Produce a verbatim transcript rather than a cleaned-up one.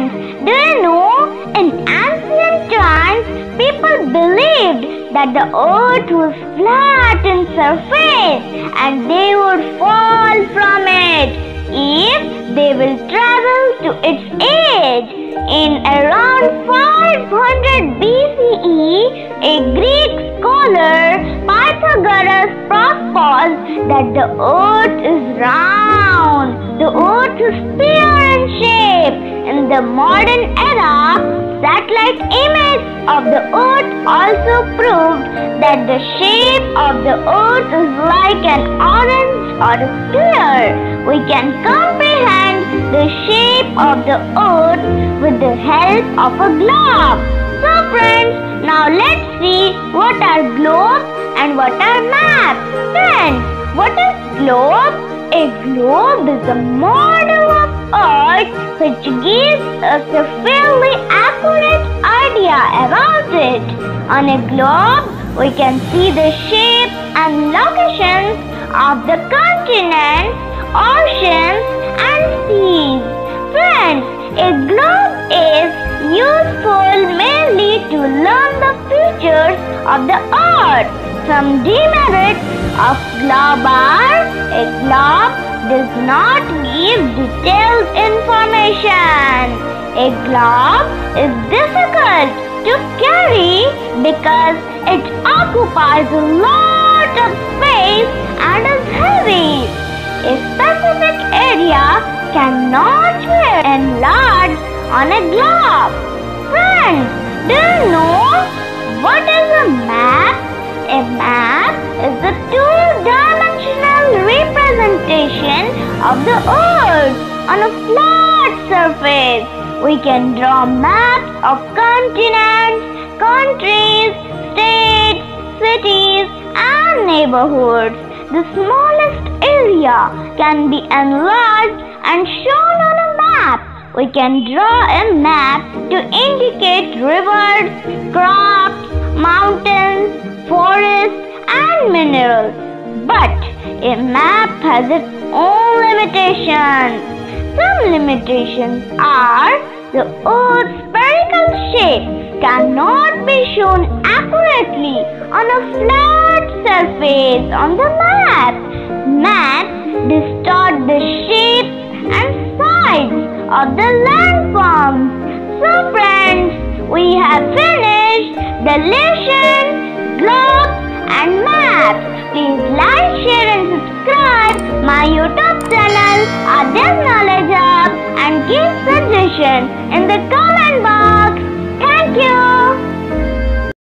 ants. Do you know? In ancient times, people believed that the earth was flat in surface and they would fall from it if they will travel to its edge. In around five hundred B C E, a Greek scholar Pythagoras proposed that the earth is round. The earth is sphere in shape. In the modern era, satellite images of the earth also proved that the shape of the earth is like an orange or a sphere. We can comprehend the shape of the earth with the help of a globe. So friends, now let's see what are globes and what are maps. Friends, what is globe? A globe is a model of Earth which gives us a fairly accurate idea about it. On a globe, we can see the shape and locations of the continents, oceans and seas. Friends, a globe is useful mainly to learn the features of the Earth. Some demerits of globe are: a globe does not give detailed information. A globe is difficult to carry because it occupies a lot of space and is heavy. A specific area cannot be enlarged on a globe. Friends, do you know what is a map? A map is a two-dimensional representation of the Earth on a flat surface. We can draw maps of continents, countries, states, cities, and neighborhoods. The smallest area can be enlarged and shown on a map. We can draw a map to indicate rivers, crops, mountains, forests, and minerals. But a map has its own limitations. Some limitations are: the Earth's spherical shape cannot be shown accurately on a flat surface on the map. Maps distort the shapes and sides of the landforms. So friends, we have finished the lesson Globes and Maps. Please like, share and subscribe my YouTube channel Adya's Knowledge Hub and give suggestions in the comments.